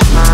shit.